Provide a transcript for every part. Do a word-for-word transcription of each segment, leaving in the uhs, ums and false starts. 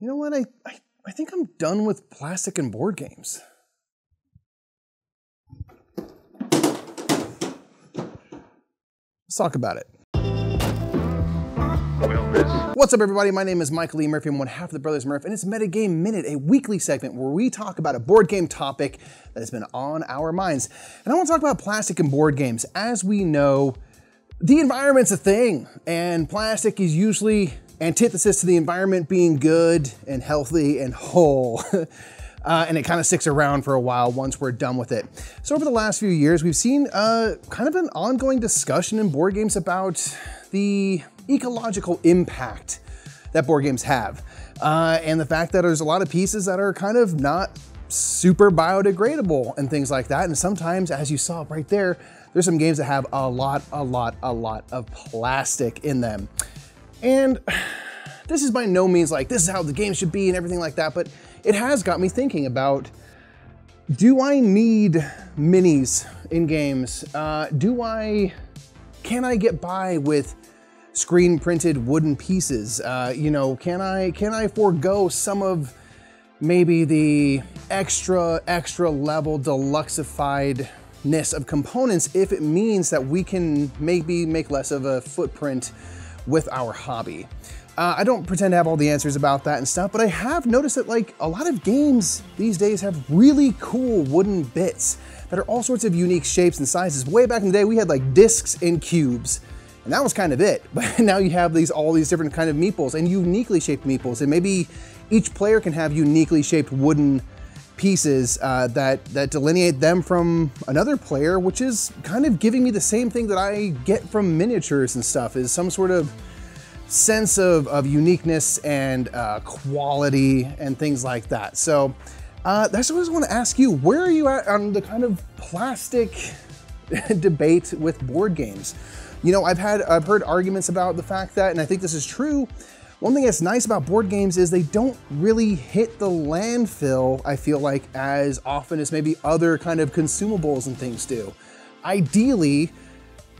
You know what? I, I, I think I'm done with plastic and board games. Let's talk about it. What's up, everybody? My name is Michael E. Murphy. I'm one half of the Brothers Murph, and it's Metagame Minute, a weekly segment where we talk about a board game topic that has been on our minds. And I want to talk about plastic and board games. As we know, the environment's a thing, and plastic is usually antithesis to the environment being good and healthy and whole. Uh, and it kind of sticks around for a while once we're done with it. So over the last few years, we've seen uh, kind of an ongoing discussion in board games about the ecological impact that board games have. Uh, and the fact that there's a lot of pieces that are kind of not super biodegradable and things like that. And sometimes, as you saw right there, there's some games that have a lot, a lot, a lot of plastic in them. And this is by no means like, this is how the game should be and everything like that, but it has got me thinking about, do I need minis in games? Uh, do I, can I get by with screen printed wooden pieces? Uh, you know, can I, can I forego some of maybe the extra, extra level deluxifiedness of components if it means that we can maybe make less of a footprint with our hobby? Uh, I don't pretend to have all the answers about that and stuff, but I have noticed that like a lot of games these days have really cool wooden bits that are all sorts of unique shapes and sizes. Way back in the day, we had like discs and cubes, and that was kind of it. But now you have these all these different kind of meeples and uniquely shaped meeples, and maybe each player can have uniquely shaped wooden pieces uh, that, that delineate them from another player, which is kind of giving me the same thing that I get from miniatures and stuff, is some sort of sense of, of uniqueness and uh, quality and things like that. So uh, that's what I just want to ask you. Where are you at on the kind of plastic debate with board games? You know, I've had, I've heard arguments about the fact that, and I think this is true, one thing that's nice about board games is they don't really hit the landfill, I feel like, as often as maybe other kind of consumables and things do. Ideally,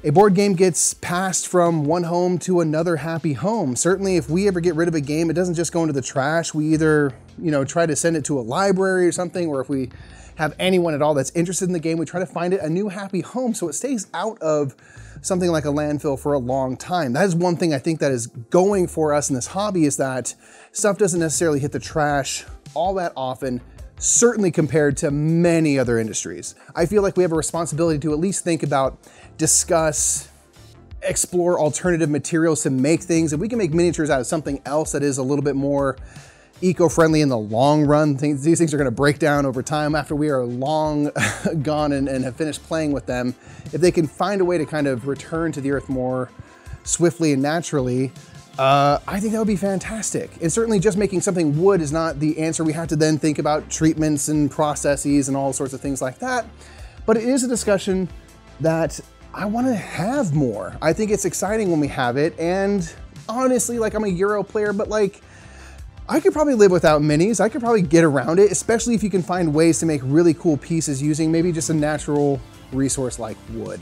a board game gets passed from one home to another happy home. Certainly, if we ever get rid of a game, it doesn't just go into the trash. We either, you know, try to send it to a library or something, or if we have anyone at all that's interested in the game, we try to find it a new happy home so it stays out of something like a landfill for a long time. That is one thing I think that is going for us in this hobby, is that stuff doesn't necessarily hit the trash all that often, certainly compared to many other industries. I feel like we have a responsibility to at least think about, discuss, explore alternative materials to make things. If we can make miniatures out of something else that is a little bit more eco-friendly in the long run, things, these things are gonna break down over time after we are long gone and, and have finished playing with them. If they can find a way to kind of return to the earth more swiftly and naturally, uh, I think that would be fantastic. And certainly just making something wood is not the answer. We have to then think about treatments and processes and all sorts of things like that. But it is a discussion that I wanna have more. I think it's exciting when we have it. And honestly, like, I'm a Euro player, but like, I could probably live without minis. I could probably get around it, especially if you can find ways to make really cool pieces using maybe just a natural resource like wood.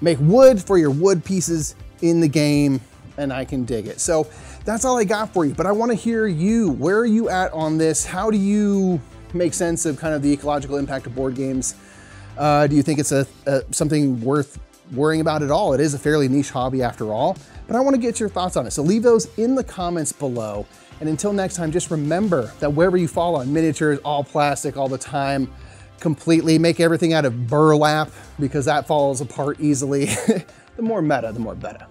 Make wood for your wood pieces in the game, and I can dig it. So that's all I got for you, but I wanna hear you. Where are you at on this? How do you make sense of kind of the ecological impact of board games? Uh, do you think it's a, a something worth worrying about at all? It is a fairly niche hobby after all, but I wanna get your thoughts on it. So leave those in the comments below. And until next time, just remember that wherever you fall on miniatures, all plastic all the time, completely make everything out of burlap because that falls apart easily. The more meta, the more better.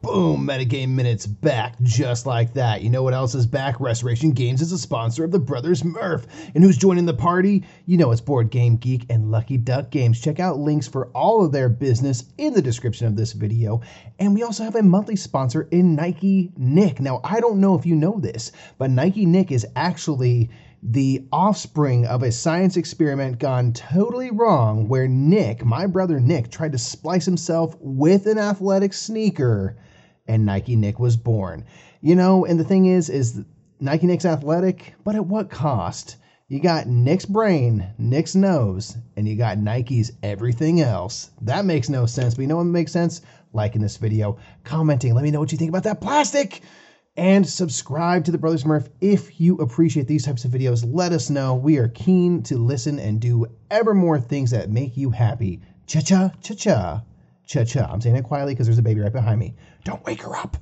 Boom, Metagame Minute's back just like that. You know what else is back? Restoration Games is a sponsor of the Brothers Murph. And who's joining the party? You know it's Board Game Geek and Lucky Duck Games. Check out links for all of their business in the description of this video. And we also have a monthly sponsor in Nike Nick. Now, I don't know if you know this, but Nike Nick is actually the offspring of a science experiment gone totally wrong, where Nick, my brother Nick, tried to splice himself with an athletic sneaker, and Nike Nick was born. You know, and the thing is, is Nike Nick's athletic, but at what cost? You got Nick's brain, Nick's nose, and you got Nike's everything else. That makes no sense, but you know what makes sense? Liking this video, commenting, let me know what you think about that plastic. and subscribe to The Brothers Murph if you appreciate these types of videos. Let us know. We are keen to listen and do ever more things that make you happy. Cha-cha, cha-cha, cha-cha. I'm saying it quietly because there's a baby right behind me. Don't wake her up.